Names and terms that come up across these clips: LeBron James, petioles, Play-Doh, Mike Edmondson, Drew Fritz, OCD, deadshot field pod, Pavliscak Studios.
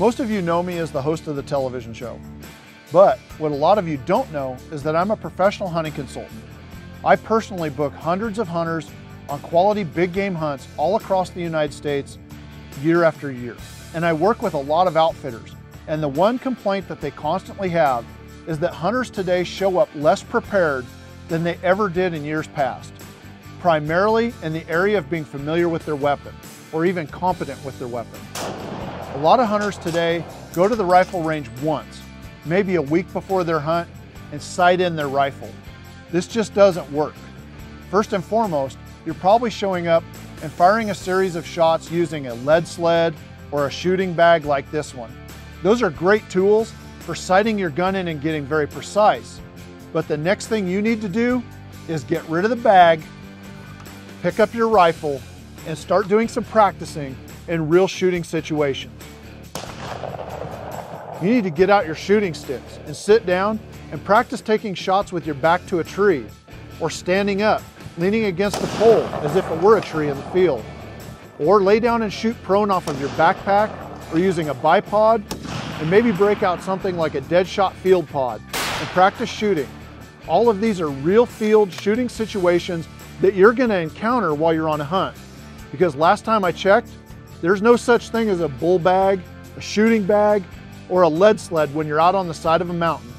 Most of you know me as the host of the television show, but what a lot of you don't know is that I'm a professional hunting consultant. I personally book hundreds of hunters on quality big game hunts all across the United States year after year. And I work with a lot of outfitters. And the one complaint that they constantly have is that hunters today show up less prepared than they ever did in years past, primarily in the area of being familiar with their weapon or even competent with their weapon. A lot of hunters today go to the rifle range once, maybe a week before their hunt, and sight in their rifle. This just doesn't work. First and foremost, you're probably showing up and firing a series of shots using a lead sled or a shooting bag like this one. Those are great tools for sighting your gun in and getting very precise. But the next thing you need to do is get rid of the bag, pick up your rifle, and start doing some practicing in real shooting situations. You need to get out your shooting sticks and sit down and practice taking shots with your back to a tree or standing up, leaning against the pole as if it were a tree in the field. Or lay down and shoot prone off of your backpack or using a bipod, and maybe break out something like a Deadshot field pod and practice shooting. All of these are real field shooting situations that you're gonna encounter while you're on a hunt. Because last time I checked, there's no such thing as a bull bag, a shooting bag, or a lead sled when you're out on the side of a mountain.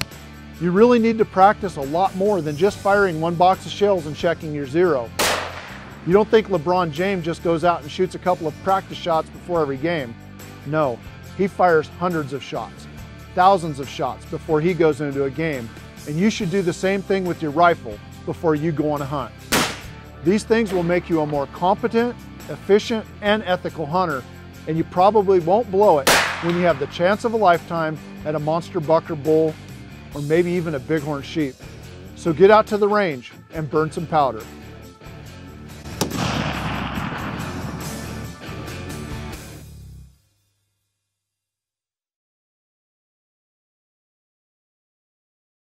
You really need to practice a lot more than just firing one box of shells and checking your zero. You don't think LeBron James just goes out and shoots a couple of practice shots before every game. No, he fires hundreds of shots, thousands of shots before he goes into a game. And you should do the same thing with your rifle before you go on a hunt. These things will make you a more competent, efficient, and ethical hunter, and you probably won't blow it when you have the chance of a lifetime at a monster buck or bull, or maybe even a bighorn sheep. So get out to the range and burn some powder.